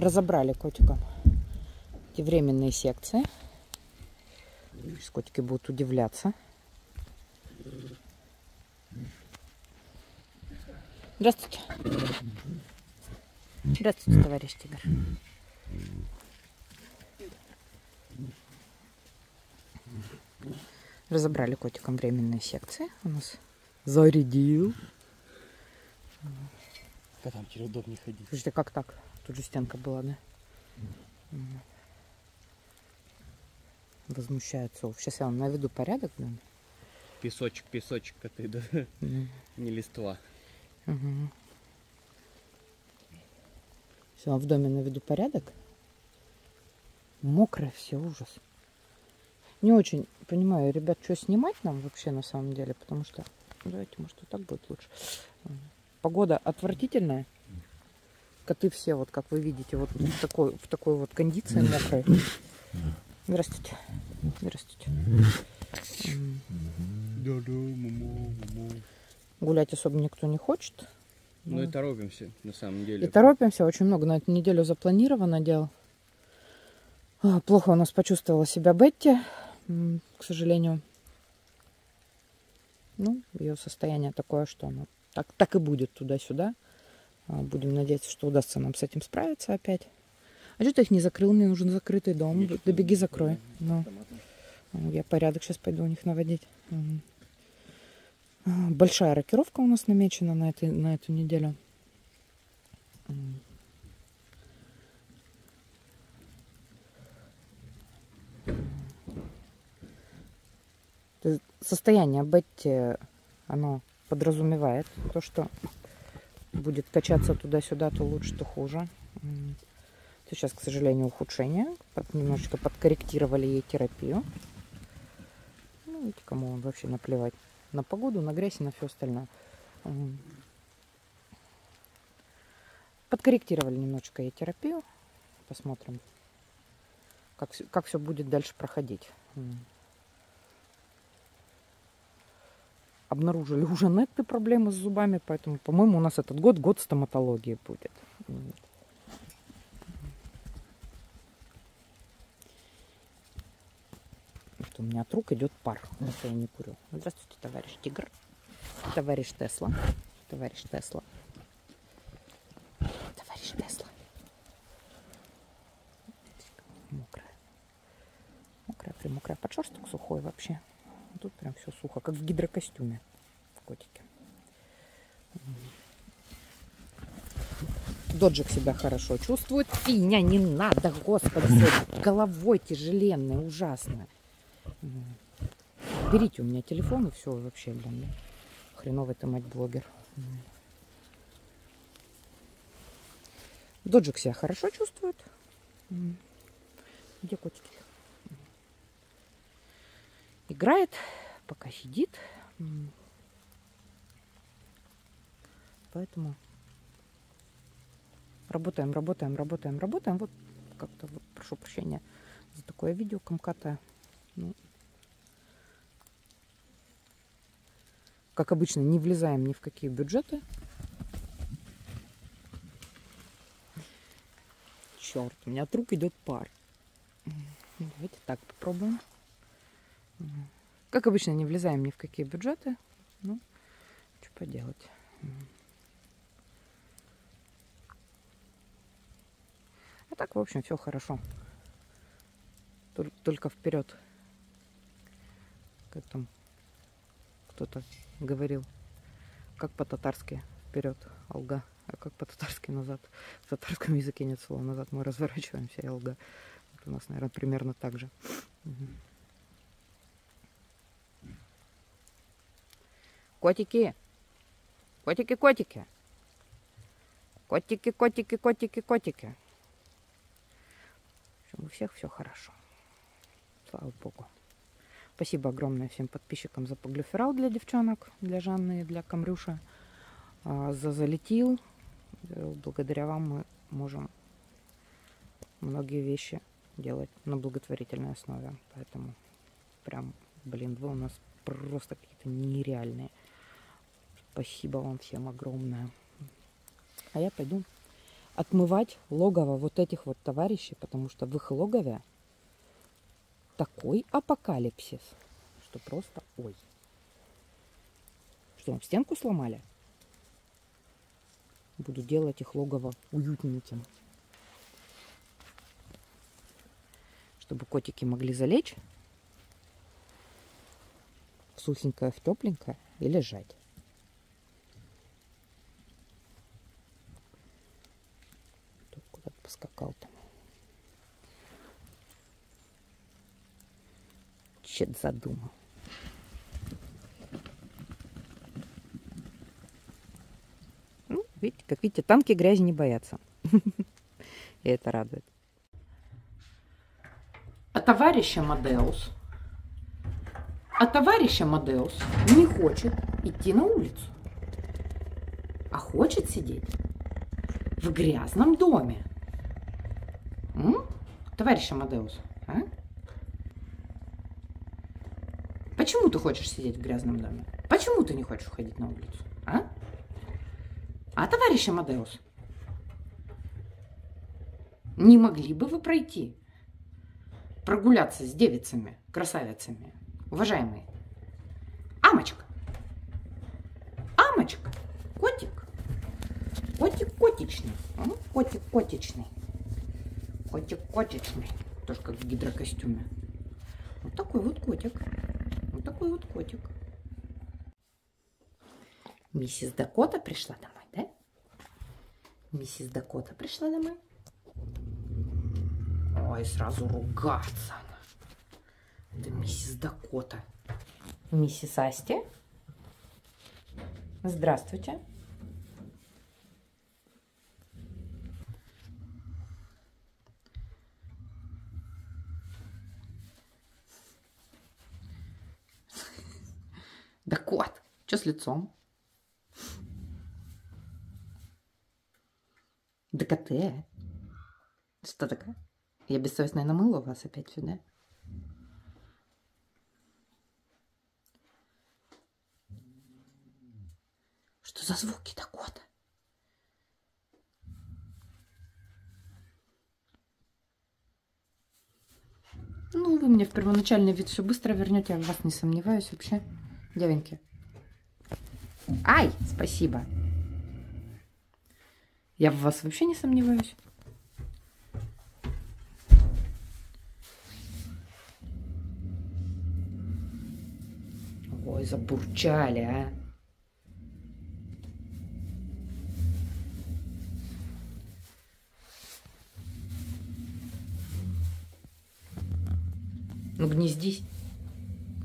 разобрали котикам эти временные секции. Сейчас котики будут удивляться. Здравствуйте. Здравствуйте, товарищ Тигр. Разобрали котикам временные секции. У нас зарядил. Котам через дом не ходить. Слушайте, как так? Тут же стенка была, да? Возмущаются. Сейчас я вам наведу порядок. Да? Песочек, песочек, коты, да? Не листва. Угу. Все, в доме наведу порядок. Мокро все, ужас. Не очень понимаю, ребят, что снимать нам вообще на самом деле, потому что... Давайте, может, вот так будет лучше. Погода отвратительная. Коты все, вот как вы видите, вот в такой вот кондиции мокрой. Здравствуйте. Здравствуйте. Гулять особо никто не хочет. Ну и торопимся, на самом деле. И торопимся, очень много на эту неделю запланировано дел. Плохо у нас почувствовала себя Бетти, к сожалению. Ну, ее состояние такое, что она так и будет туда-сюда. Будем надеяться, что удастся нам с этим справиться опять. А что ты их не закрыл? Мне нужен закрытый дом. Да беги, закрой. Ну, я порядок сейчас пойду у них наводить. Большая рокировка у нас намечена на эту неделю. Состояние Бетти, оно подразумевает то, что будет качаться туда-сюда, то лучше, то хуже. Сейчас, к сожалению, ухудшение. Немножечко подкорректировали ей терапию. Ну, видите, кому вообще наплевать. На погоду, на грязь и на все остальное. Подкорректировали немножечко ей терапию. Посмотрим, как все будет дальше проходить. Обнаружили уже некоторые проблемы с зубами, поэтому, по-моему, у нас этот год стоматологии будет. Вот у меня от рук идет пар, если я не курю. Здравствуйте, товарищ Тигр, товарищ Тесла, товарищ Тесла, товарищ Тесла. Мокрая, мокрая, премокрая, подшерсток сухой вообще. Тут прям все сухо, как в гидрокостюме котики. Доджик себя хорошо чувствует. Финя, не надо, господи, головой тяжеленная, ужасно. Берите у меня телефон и все, вообще, блин, хреновый ты, мать, блогер. Доджик себя хорошо чувствует. Где котики? Играет, пока сидит. Поэтому работаем, работаем, работаем, работаем. Вот как-то, вот, прошу прощения за такое видео комката. Ну, как обычно, не влезаем ни в какие бюджеты. Черт, у меня от рук идет пар. Давайте так попробуем. Как обычно, не влезаем ни в какие бюджеты. Ну, что поделать. А так, в общем, все хорошо. Только вперед. Как там кто-то говорил, как по-татарски вперед, алга, а как по-татарски назад. В татарском языке нет слова назад. Мы разворачиваемся, алга. Вот у нас, наверное, примерно так же. Котики, котики, котики, котики, котики, котики, котики. В общем, у всех все хорошо. Слава Богу. Спасибо огромное всем подписчикам за поглюферал для девчонок, для Жанны и для Камрюша. За залетил. Благодаря вам мы можем многие вещи делать на благотворительной основе. Поэтому прям, блин, вы у нас просто какие-то нереальные. Спасибо вам всем огромное. А я пойду отмывать логово вот этих вот товарищей, потому что в их логове такой апокалипсис, что просто ой. Что, вам стенку сломали? Буду делать их логово уютненьким. Чтобы котики могли залечь в сухенькое, в тепленькое и лежать. Тут куда-то поскакал там. Чет задумал. Ну, видите, как видите, танки грязи не боятся. И это радует. А товарищ Амадеус не хочет идти на улицу, а хочет сидеть в грязном доме. Товарищ Амадеус, а? Почему ты хочешь сидеть в грязном доме? Почему ты не хочешь уходить на улицу? А товарищ Амадеус, не могли бы вы пройти? Прогуляться с девицами, красавицами, уважаемые. Амочка! Амочка! Котик! Котик-котичный. Котик-котичный. Котик-котичный. Тоже как в гидрокостюме. Вот такой вот котик. Вот такой вот котик. Миссис Дакота пришла домой, да? Миссис Дакота пришла домой. Ой, сразу ругаться она. Это миссис Дакота. Миссис Асти. Здравствуйте. Дакот, что с лицом? Дакоте. Что такое? Я бессовестно намыла вас опять сюда. Что за звуки, Дакота? Ну, вы мне в первоначальный вид все быстро вернете, я в вас не сомневаюсь вообще. Девоньки. Ай, спасибо. Я в вас вообще не сомневаюсь. Ой, забурчали, а. Ну, гнездись.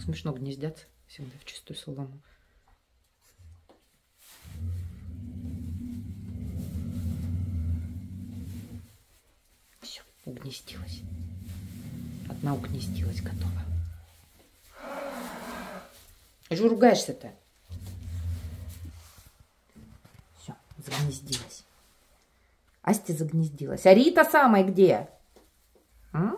Смешно гнездятся всегда в чистую солому. Все, угнездилась. Одна угнездилась, готова. А что ругаешься-то? Все, загнездилась. Асти загнездилась. А Рита самая где? А?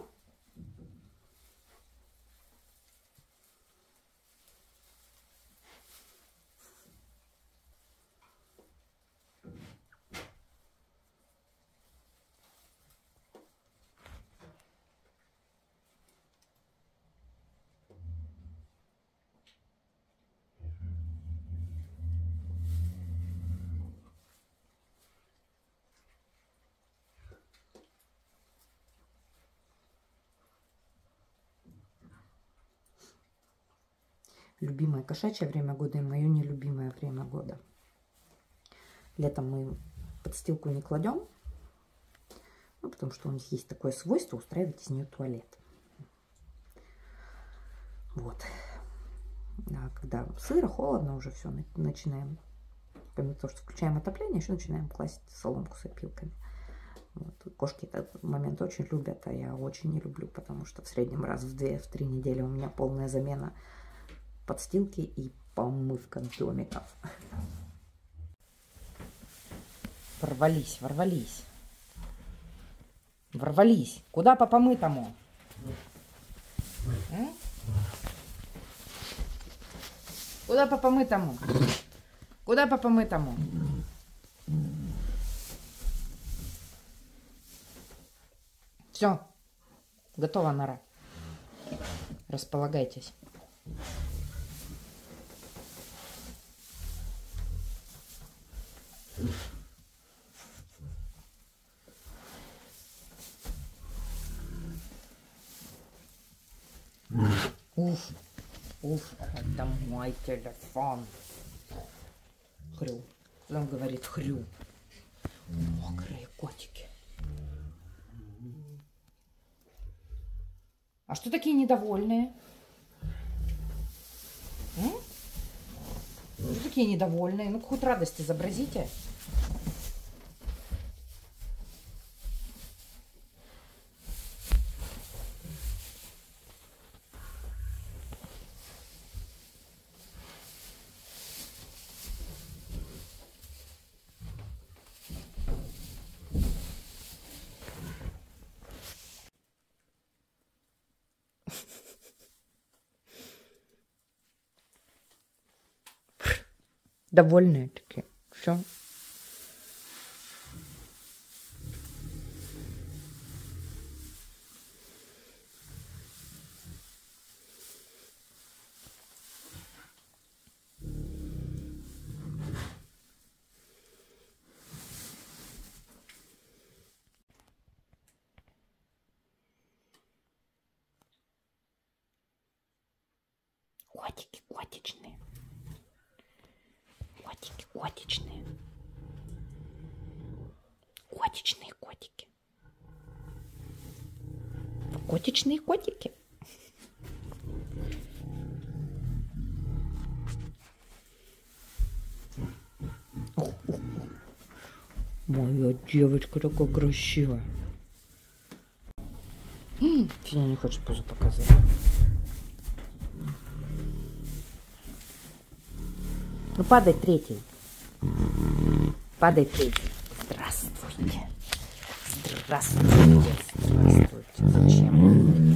Любимое кошачье время года и мое нелюбимое время года. Летом мы подстилку не кладем, ну, потому что у них есть такое свойство устраивать из нее туалет. Вот. А когда сыро, холодно, уже все, начинаем, помимо того, что включаем отопление, еще начинаем класть соломку с опилками. Вот. Кошки этот момент очень любят, а я очень не люблю, потому что в среднем раз в 2-3 недели у меня полная замена подстилки и помывка домиков. Ворвались. Куда по помытому? Все. Готова нора. Располагайтесь. Уф, уф, это мой телефон. Хрю. Он говорит хрю. Мокрые котики. А что такие недовольные? Что такие недовольные? Ну, хоть радость изобразите. Довольные такие. Все. Котики котичные. Котики котичные. Котичные котики. Котичные котики. Моя девочка такая красивая. Ты не хочешь позу показать? Ну, падай третий. Падай третий. Здравствуйте. Здравствуйте. Здравствуйте. Зачем?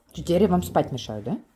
Что, теперь я вам спать мешаю, да?